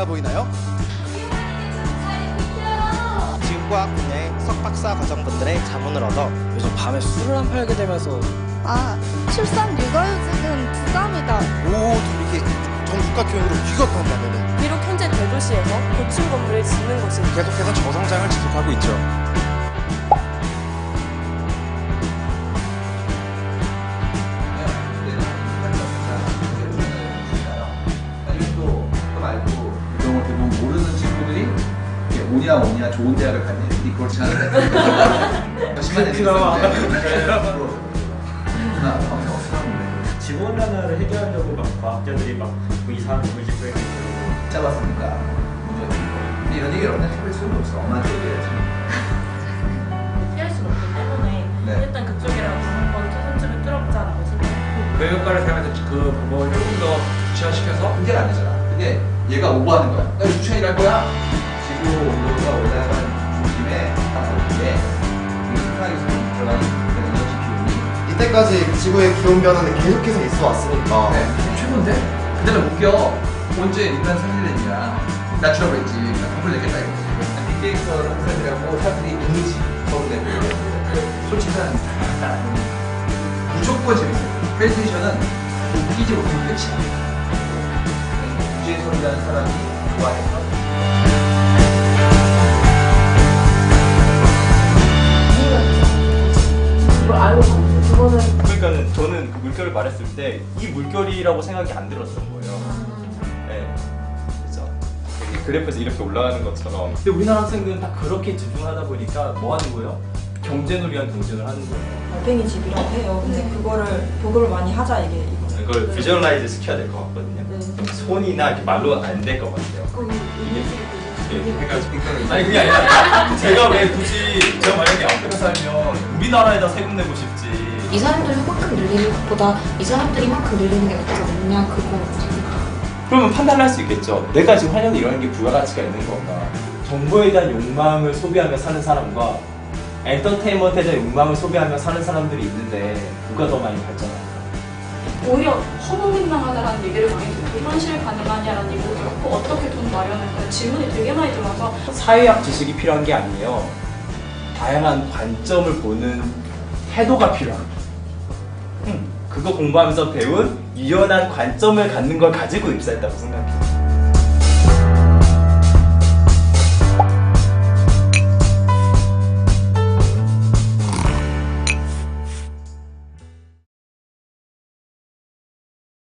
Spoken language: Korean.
밝아 보이나요? 지금과 국내의 석박사 과정분들의 자문을 얻어 요즘 밤에 술을 안 팔게 되면서 출산 육아휴직은 부담이다. 이렇게 전국가 교육으로 귀격한다면 비록 현재 대도시에서 고층 건물을 짓는 것은 계속해서 저성장을 지속하고 있죠. 오냐 좋은 대학을 갔냐 니 그렇지 않은데 심한 지구온 난화를 해결하려고 막 과학자들이 막 이상한 물질 프로젝트를 잡았으니까 근데 이런 얘기를 얼마나 해볼 수는 없어. 엄마한테 얘기해야지. 피할 수 없기 때문에 일단 그쪽이랑 한번 손질을 뚫어보자는 거지. 외국과를 사용해서 그 방법을 조금 더 구체화시켜서 문제가 안 되잖아. 근데 얘가 오버하는 거야. 나 유치원 일할 거야? 온도가 올라가는 중심에 딱 오는데 이게 수평하게 들어가는 에너지 기온이 이때까지 지구의 기온 변화는 계속해서 있어 왔으니까 최고인데? 그때는 웃겨. 언제 인간 생일이냐 낮추라고 했지. 선물 내겠다 이거지. 빅데이터를 학생들하고 사람들이 이미지 서울대고 솔직히 사람이 무조건 재밌어요. 프레젠테이션은 웃기지 못하면 끝이야. 유재석이라는 사람이 좋아해서 그러니까는 저는 그 물결을 말했을 때 이 물결이라고 생각이 안 들었던 거예요. 네, 그렇죠. 그래프에서 이렇게 올라가는 것처럼. 근데 우리나라 학생들은 다 그렇게 집중하다 보니까 뭐 하는 거예요? 경쟁을 위한 경쟁을 하는 거예요. 달팽이 집이라고 해요. 근데 그거를 보급을 많이 하자 이게. 그걸 비주얼라이즈 시켜야 될 것 같거든요. 손이나 이렇게 말로 안 될 것 같아요. 아니 그게 아니라 제가 왜 굳이 제가 만약에 아프리카 살면 우리나라에다 세금 내고 싶지 이 사람들 이만큼 늘리는 것보다 이 사람들이 이만큼 늘리는 게 낫냐 그거 그러면 판단할 수 있겠죠. 내가 지금 하려는 이런 게 부가가치가 있는 건가. 정보에 대한 욕망을 소비하며 사는 사람과 엔터테인먼트에 대한 욕망을 소비하며 사는 사람들이 있는데 누가 더 많이 발전할까. 오히려 허무민망하다라는 얘기를 많이 듣고 현실 가능하냐라는 얘기를 듣고 어떻게 돈 마련할까 질문이 되게 많이 들어와서 사회학 지식이 필요한 게 아니에요. 다양한 관점을 보는 태도가 필요합니다. 그거 공부하면서 배운 유연한 관점을 갖는 걸 가지고 입사했다고 생각해요.